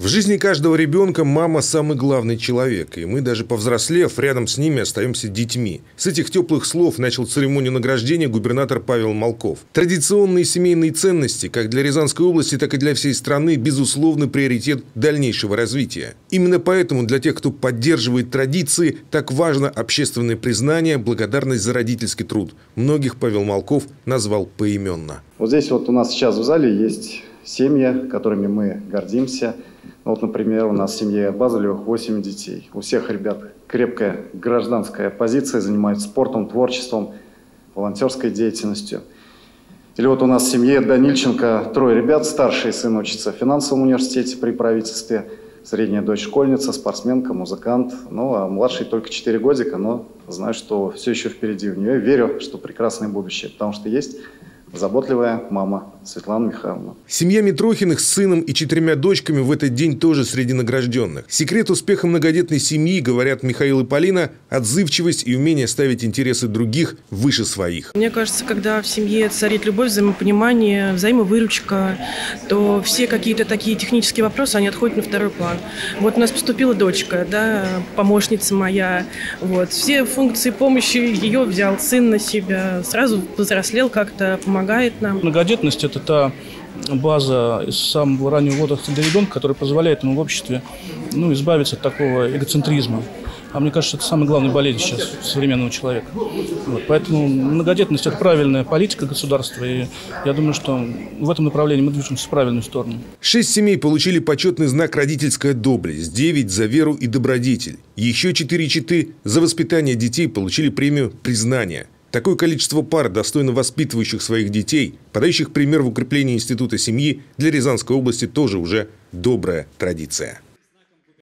В жизни каждого ребенка мама – самый главный человек, и мы, даже повзрослев, рядом с ними остаемся детьми. С этих теплых слов начал церемонию награждения губернатор Павел Малков. Традиционные семейные ценности, как для Рязанской области, так и для всей страны, безусловно, приоритет дальнейшего развития. Именно поэтому для тех, кто поддерживает традиции, так важно общественное признание, благодарность за родительский труд. Многих Павел Малков назвал поименно. Вот здесь вот у нас сейчас в зале есть семьи, которыми мы гордимся. Вот, например, у нас в семье Базалевых 8 детей. У всех ребят крепкая гражданская позиция, занимаются спортом, творчеством, волонтерской деятельностью. Или вот у нас в семье Данильченко 3 ребят. Старший сын учится в финансовом университете при правительстве, средняя дочь школьница, спортсменка, музыкант. Ну, а младший только 4 годика, но знаю, что все еще впереди у нее. Верю, что прекрасное будущее, потому что есть заботливая мама Светлана Михайловна. Семья Митрохиных с сыном и 4 дочками в этот день тоже среди награжденных. Секрет успеха многодетной семьи, говорят Михаил и Полина, отзывчивость и умение ставить интересы других выше своих. Мне кажется, когда в семье царит любовь, взаимопонимание, взаимовыручка, то все какие-то такие технические вопросы, они отходят на второй план. Вот у нас поступила дочка, да, помощница моя. Вот. Все функции помощи ее взял сын на себя. Сразу повзрослел как-то, помогал. Нам. Многодетность – это та база из самого раннего возраста для ребенка, которая позволяет ему в обществе избавиться от такого эгоцентризма. А мне кажется, это самая главная болезнь сейчас современного человека. Вот, поэтому многодетность – это правильная политика государства. И я думаю, что в этом направлении мы движемся в правильную сторону. 6 семей получили почетный знак «Родительская доблесть», 9 – за веру и добродетель. Еще 4 четы за воспитание детей получили премию «Признание». Такое количество пар, достойно воспитывающих своих детей, подающих пример в укреплении института семьи, для Рязанской области тоже уже добрая традиция.